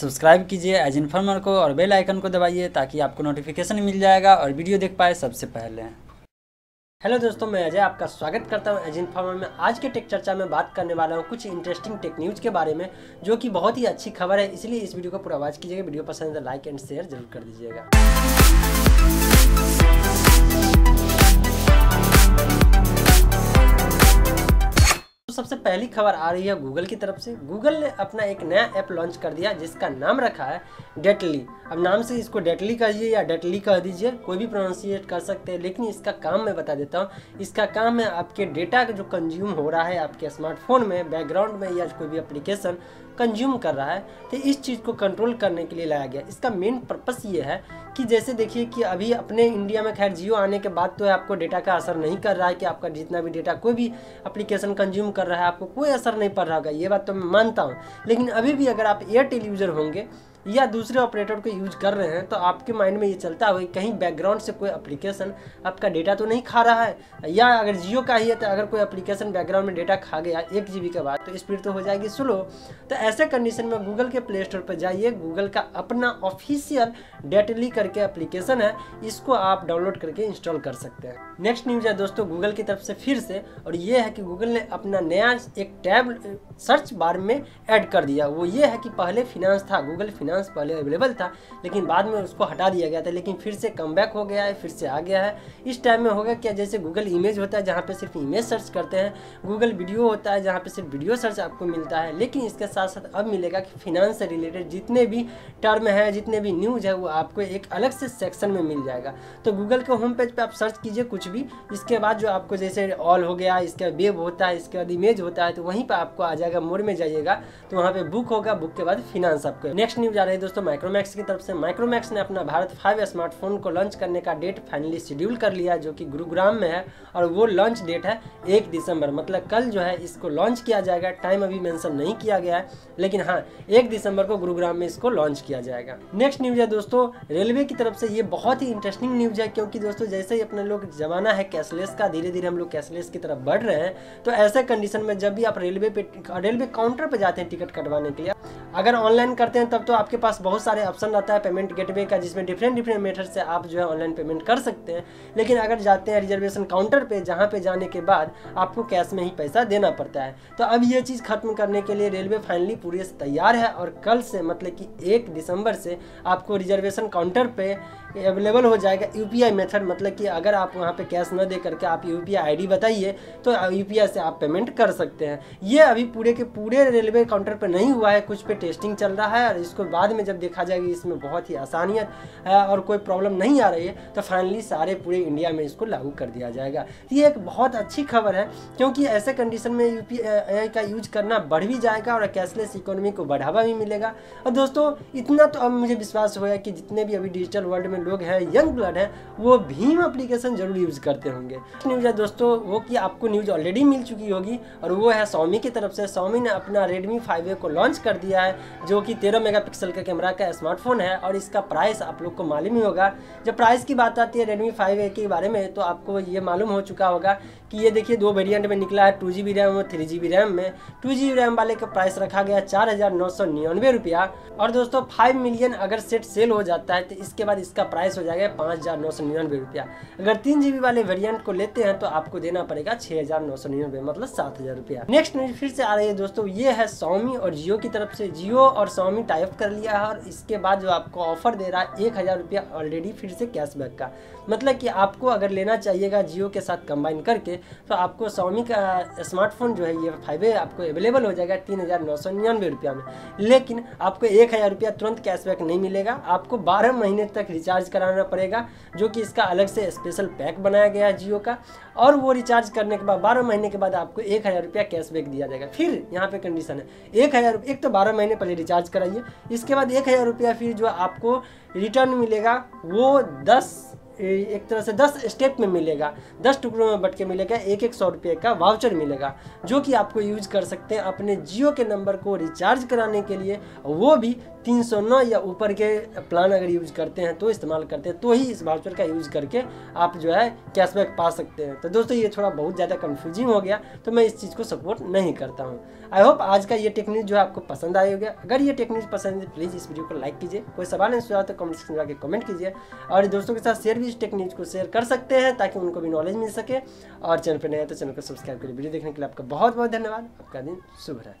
Subscribe कीजिए as informer को और बेल आइकन को दबाइए ताकि आपको नोटिफिकेशन मिल जाएगा और वीडियो देख पाए सबसे पहले। हेलो दोस्तों, मैं अजय आपका स्वागत करता हूं एज इन्फॉर्मर में। आज के टेक चर्चा में बात करने वाला हूं कुछ इंटरेस्टिंग टेक न्यूज़ के बारे में, जो कि बहुत ही अच्छी खबर है, इसलिए इस वीडियो को पूरा वॉच कीजिएगा। वीडियो पसंद है तो लाइक एंड शेयर जरूर कर दीजिएगा। सबसे पहली खबर आ रही है गूगल की तरफ से। गूगल ने अपना एक नया ऐप लॉन्च कर दिया जिसका नाम रखा है डेटली। अब नाम से इसको डेटली कहिए या डेटली कह दीजिए, कोई भी प्रोनाउंसिएट कर सकते हैं, लेकिन इसका काम मैं बता देता हूँ। इसका काम है आपके डेटा जो कंज्यूम हो रहा है आपके स्मार्टफोन में, बैकग्राउंड में या कोई भी एप्लीकेशन कंज्यूम कर रहा है, तो इस चीज़ को कंट्रोल करने के लिए लाया गया। इसका मेन पर्पस ये है कि जैसे देखिए कि अभी अपने इंडिया में खैर जियो आने के बाद तो आपको डेटा का असर नहीं कर रहा है कि आपका जितना भी डेटा कोई भी एप्लीकेशन कंज्यूम कर रहा है आपको कोई असर नहीं पड़ रहा होगा, ये बात तो मैं मानता हूँ। लेकिन अभी भी अगर आप एयरटेल यूज़र होंगे या दूसरे ऑपरेटर को यूज कर रहे हैं तो आपके माइंड में ये चलता है कहीं बैकग्राउंड से कोई एप्लीकेशन आपका डेटा तो नहीं खा रहा है, या अगर जियो का ही है तो अगर कोई एप्लीकेशन बैकग्राउंड में डेटा खा गया 1 GB के बाद तो स्पीड तो हो जाएगी स्लो। तो ऐसे कंडीशन में गूगल के प्ले स्टोर पर जाइए, गूगल का अपना ऑफिशियल डेटली करके एप्लीकेशन है, इसको आप डाउनलोड करके इंस्टॉल कर सकते हैं। नेक्स्ट न्यूज़ है दोस्तों गूगल की तरफ से फिर से, और ये है कि गूगल ने अपना नया एक टैब सर्च बार में ऐड कर दिया। वो ये है कि पहले फिनांस था, गूगल फिनांस पहले अवेलेबल था लेकिन बाद में उसको हटा दिया गया था, लेकिन फिर से कमबैक हो गया है, फिर से आ गया है। इस टाइम में होगा क्या, जैसे गूगल इमेज होता है जहाँ पे सिर्फ इमेज सर्च करते हैं, गूगल वीडियो होता है जहाँ पे सिर्फ वीडियो सर्च आपको मिलता है, लेकिन इसके साथ साथ अब मिलेगा कि फिनांस से रिलेटेड जितने भी टर्म है, जितने भी न्यूज़ है, वो आपको एक अलग से सेक्शन में मिल जाएगा। तो गूगल के होम पेज पर आप सर्च कीजिए कुछ भी, इसके बाद जो आपको जैसे ऑल हो गया, इसके बाद वेब होता है, इसके बाद इमेज होता है, तो वहीं पर आपको आ जाएगा। मोर में जाइएगा तो वहाँ पर बुक होगा, बुक के बाद फिनांस आपको। नेक्स्ट जा रहे हैं दोस्तों माइक्रोमैक्स की तरफ से। माइक्रोमैक्स ने अपना भारत 5 स्मार्टफोन को लॉन्च करने का डेट फाइनली शेड्यूल कर लिया, जो कि गुरुग्राम में है, और वो लॉन्च डेट है 1 दिसंबर, मतलब कल जो है इसको लॉन्च किया जाएगा। टाइम अभी मेंशन नहीं किया गया है, लेकिन हाँ 1 दिसंबर को गुरुग्राम में इसको लॉन्च किया जाएगा। नेक्स्ट न्यूज़ है दोस्तों रेलवे की तरफ से, ये बहुत ही इंटरेस्टिंग न्यूज़ है, क्योंकि दोस्तों जैसे ही अपने लोग जमाना है कैशलेस का, धीरे धीरे हम लोग कैशलेस की तरफ बढ़ रहे हैं, तो ऐसे कंडीशन में जब भी आप रेलवे काउंटर पर जाते हैं टिकट कटवाने के लिए, अगर ऑनलाइन करते हैं तब तो आपके पास बहुत सारे ऑप्शन रहता है पेमेंट गेटवे का, जिसमें डिफरेंट मेथड से आप जो है ऑनलाइन पेमेंट कर सकते हैं। लेकिन अगर जाते हैं रिजर्वेशन काउंटर पे, जहाँ पे जाने के बाद आपको कैश में ही पैसा देना पड़ता है, तो अब ये चीज़ खत्म करने के लिए रेलवे फाइनली पूरी तैयार है, और कल से मतलब कि 1 दिसंबर से आपको रिजर्वेशन काउंटर पर अवेलेबल हो जाएगा UPI मेथड, मतलब कि अगर आप वहाँ पर कैश न दे करके आप UPI ID बताइए तो UPI से आप पेमेंट कर सकते हैं। ये अभी पूरे के पूरे रेलवे काउंटर पर नहीं हुआ है, कुछ पे टेस्टिंग चल रहा है, और इसको बाद में जब देखा जाएगा इसमें बहुत ही आसानियत है और कोई प्रॉब्लम नहीं आ रही है तो फाइनली सारे पूरे इंडिया में इसको लागू कर दिया जाएगा। ये एक बहुत अच्छी खबर है, क्योंकि ऐसे कंडीशन में UPI का यूज करना बढ़ भी जाएगा और कैशलेस इकोनॉमी को बढ़ावा भी मिलेगा। और दोस्तों इतना तो अब मुझे विश्वास हुआ है कि जितने भी अभी डिजिटल वर्ल्ड में लोग हैं, यंग ब्लड हैं, वो भीम एप्लीकेशन जरूर यूज करते होंगे। न्यूज़ है दोस्तों वो कि आपको न्यूज़ ऑलरेडी मिल चुकी होगी, और वो है Xiaomi की तरफ से। Xiaomi ने अपना Redmi 5A को लॉन्च कर दिया है, जो कि 13 मेगापिक्सल का कैमरा का स्मार्टफोन है, और इसका प्राइस आप लोग को मालूम ही होगा। जब प्राइस की बात आती है Redmi 5A के बारे में तो आपको ये मालूम हो चुका होगा कि ये देखिए 2 वेरिएंट में निकला है, 2 GB रैम और 3 GB रैम में। 2 GB रैम वाले का प्राइस रखा गया 4999 रुपया, और दोस्तों 5 मिलियन अगर सेट सेल हो जाता है तो इसके बाद इसका प्राइस हो जाएगा 5999 रुपया। अगर 3 GB वाले वेरियंट को लेते हैं तो आपको देना पड़ेगा 6999, मतलब 7000 रुपया। नेक्स्ट न्यूज फिर से आ रही है दोस्तों, ये है Xiaomi और जियो की तरफ से। जियो और Xiaomi टाइप कर लिया है, और इसके बाद जो आपको ऑफर दे रहा है 1000 रुपया ऑलरेडी फिर से कैशबैक का, मतलब कि आपको अगर लेना चाहिएगा जियो के साथ कंबाइन करके तो आपको Xiaomi का स्मार्टफोन जो है ये 5A आपको अवेलेबल हो जाएगा 3999 रुपया में। लेकिन आपको 1000 रुपया तुरंत कैशबैक नहीं मिलेगा, आपको 12 महीने तक रिचार्ज कराना पड़ेगा, जो कि इसका अलग से स्पेशल पैक बनाया गया है जियो का, और वो रिचार्ज करने के बाद 12 महीने के बाद आपको 1000 रुपया कैशबैक दिया जाएगा। फिर यहाँ पे कंडीशन है 1000, एक तो 12 महीने पहले रिचार्ज कराइए, इसके बाद 1000 रुपया फिर जो आपको रिटर्न मिलेगा वो 10 स्टेप में मिलेगा, 10 टुकड़ों में बट के मिलेगा, 100 रुपये का वाउचर मिलेगा, जो कि आपको यूज कर सकते हैं अपने जियो के नंबर को रिचार्ज कराने के लिए, वो भी 309 या ऊपर के प्लान अगर यूज करते हैं तो इस्तेमाल करते हैं तो ही इस वाउचर का यूज करके आप जो है कैशबैक पा सकते हैं। तो दोस्तों ये थोड़ा बहुत ज़्यादा कन्फ्यूजिंग हो गया, तो मैं इस चीज़ को सपोर्ट नहीं करता हूँ। आई होप आज का ये टेक्निक जो है आपको पसंद आई होगा। अगर ये टेक्निक पसंद है प्लीज़ इस वीडियो को लाइक कीजिए, कोई सवाल नहीं सुझाव तो कमेंट सेक्शन में आके कमेंट कीजिए और दोस्तों के साथ शेयर भी, इस टेक्निक को शेयर कर सकते हैं ताकि उनको भी नॉलेज मिल सके। और चैनल पर नए हैं तो चैनल को सब्सक्राइब करिए। वीडियो देखने के लिए आपका बहुत बहुत धन्यवाद। आपका दिन शुभ रहे।